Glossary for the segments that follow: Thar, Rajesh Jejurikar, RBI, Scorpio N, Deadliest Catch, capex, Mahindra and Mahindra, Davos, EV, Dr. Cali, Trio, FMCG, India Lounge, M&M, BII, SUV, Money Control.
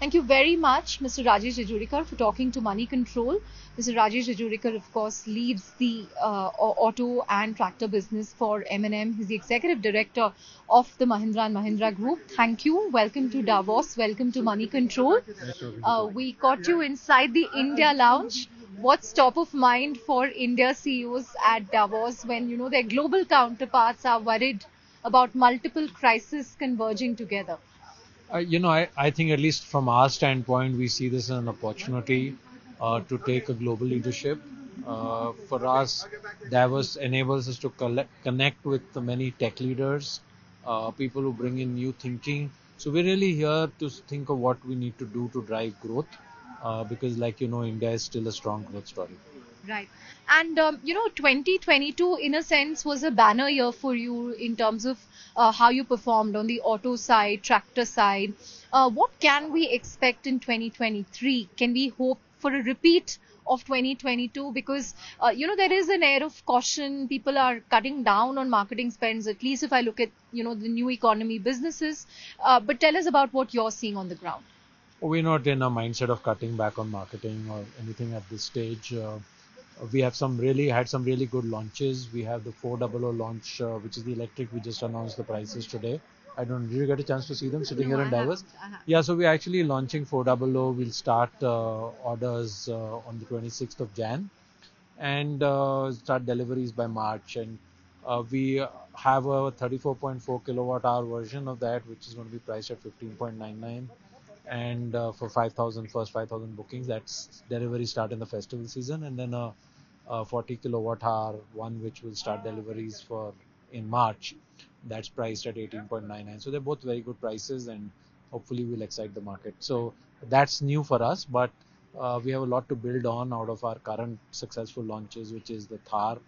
Thank you very much, Mr. Rajesh Jejurikar, for talking to Money Control. Mr. Rajesh Jejurikar, of course, leads the auto and tractor business for M&M. He's the Executive Director of the Mahindra and Mahindra Group. Thank you. Welcome to Davos. Welcome to Money Control. We caught you inside the India Lounge. What's top of mind for India CEOs at Davos when, you know, their global counterparts are worried about multiple crises converging together? I think at least from our standpoint, we see this as an opportunity to take a global leadership. For us, Davos enables us to connect with the many tech leaders, people who bring in new thinking. So we're really here to think of what we need to do to drive growth, because like you know, India is still a strong growth story. Right. And, 2022, in a sense, was a banner year for you in terms of how you performed on the auto side, tractor side. What can we expect in 2023? Can we hope for a repeat of 2022? Because, there is an air of caution. People are cutting down on marketing spends, at least if I look at, the new economy businesses. But tell us about what you're seeing on the ground. We're not in a mindset of cutting back on marketing or anything at this stage. We have had some really good launches. We have the 400 launch, which is the electric. We just announced the prices today. Did you get a chance to see them sitting here in Davos? Yeah, so we're actually launching 400. We'll start orders on the 26th of Jan and start deliveries by March. And we have a 34.4 kilowatt hour version of that, which is going to be priced at 15.99. And for 5,000 bookings, that's delivery start in the festival season, and then a 40 kilowatt hour one which will start deliveries for in March. That's priced at 18.99. So they're both very good prices, and hopefully we'll excite the market. So that's new for us, but we have a lot to build on out of our current successful launches, which is the Thar.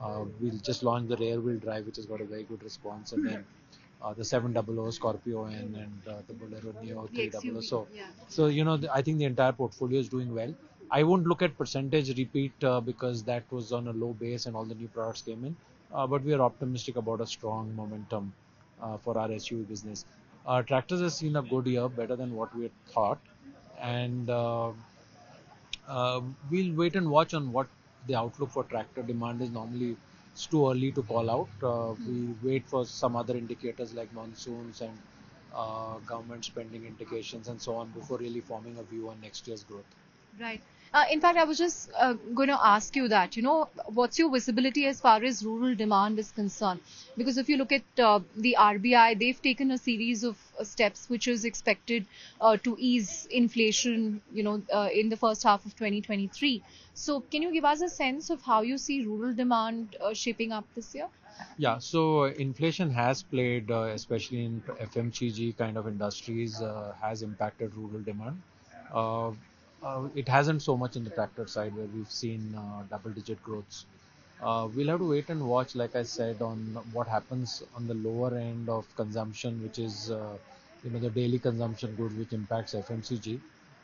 We'll just launch the rear wheel drive, which has got a very good response, and then the 700 Scorpio N and the Bolero Neo 300. I think the entire portfolio is doing well. I won't look at percentage repeat because that was on a low base and all the new products came in. But we are optimistic about a strong momentum for our SUV business. Tractors have seen a good year, better than what we had thought, and we'll wait and watch on what the outlook for tractor demand is. Normally, it's too early to call out. We wait for some other indicators like monsoons and government spending indications and so on before really forming a view on next year's growth. Right. In fact, I was just going to ask you that, what's your visibility as far as rural demand is concerned? Because if you look at the RBI, they've taken a series of steps which is expected to ease inflation, in the first half of 2023. So can you give us a sense of how you see rural demand shaping up this year? Yeah, so inflation has played, especially in FMCG kind of industries, has impacted rural demand. It hasn't so much in the tractor side where we've seen double-digit growths. We'll have to wait and watch, like I said, on what happens on the lower end of consumption, which is, the daily consumption goods, which impacts FMCG.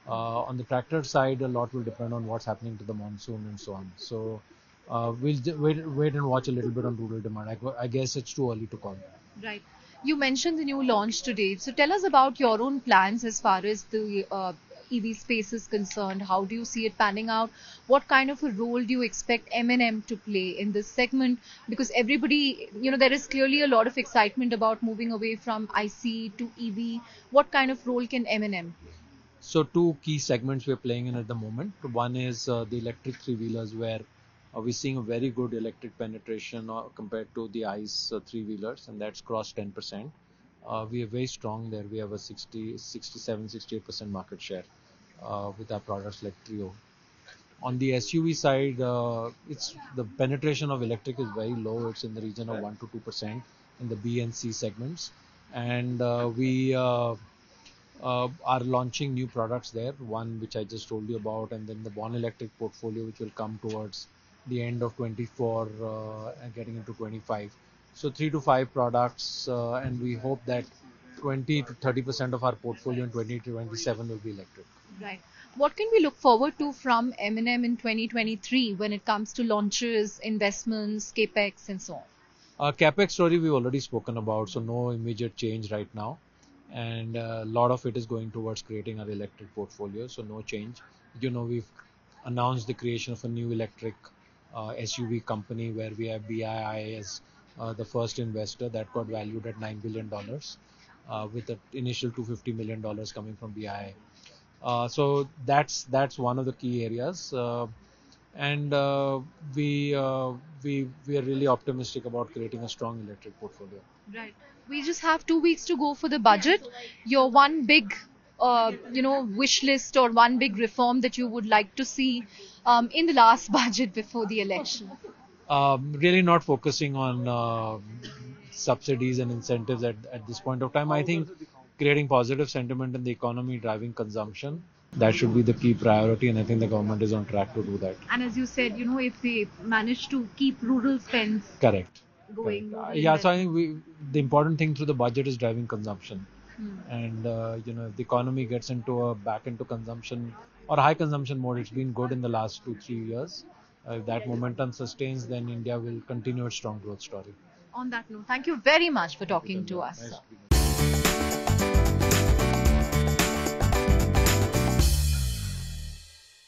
On the tractor side, a lot will depend on what's happening to the monsoon and so on. So we'll wait and watch a little bit on rural demand. I guess it's too early to call. Right. You mentioned the new launch today. So tell us about your own plans as far as the EV space is concerned. How do you see it panning out? What kind of a role do you expect M&M to play in this segment? Because everybody, there is clearly a lot of excitement about moving away from IC to EV. What kind of role can M&M play? So two key segments we're playing in at the moment. One is the electric three-wheelers, where we're seeing a very good electric penetration compared to the ICE three-wheelers, and that's crossed 10%. We are very strong there. We have a 68% market share with our products like Trio. On the SUV side, it's the penetration of electric is very low. It's in the region of 1 to 2% in the B and C segments. And we are launching new products there, one which I just told you about, and then the born electric portfolio, which will come towards the end of 24 and getting into 25. So 3 to 5 products, and we hope that 20 to 30% of our portfolio in 20 to 27 will be electric. Right. What can we look forward to from M&M in 2023 when it comes to launches, investments, capex, and so on? Capex story we've already spoken about, so no immediate change right now. and a lot of it is going towards creating our electric portfolio. So no change. You know, we've announced the creation of a new electric SUV company where we have BII as the first investor. That got valued at $9 billion with the initial $250 million coming from BII. So that's one of the key areas. We are really optimistic about creating a strong electric portfolio. Right. We just have 2 weeks to go for the budget. Your one big, wish list or one big reform that you would like to see in the last budget before the election. Really not focusing on subsidies and incentives at this point of time. I think creating positive sentiment in the economy, driving consumption. That should be the key priority, and I think the government is on track to do that. And as you said, if they manage to keep rural spends going. Correct. Yeah, so I think the important thing through the budget is driving consumption. And, if the economy gets back into consumption or high consumption mode, it's been good in the last 2-3 years. If that momentum sustains, then India will continue its strong growth story. On that note, thank you very much for talking to us. Nice to be here.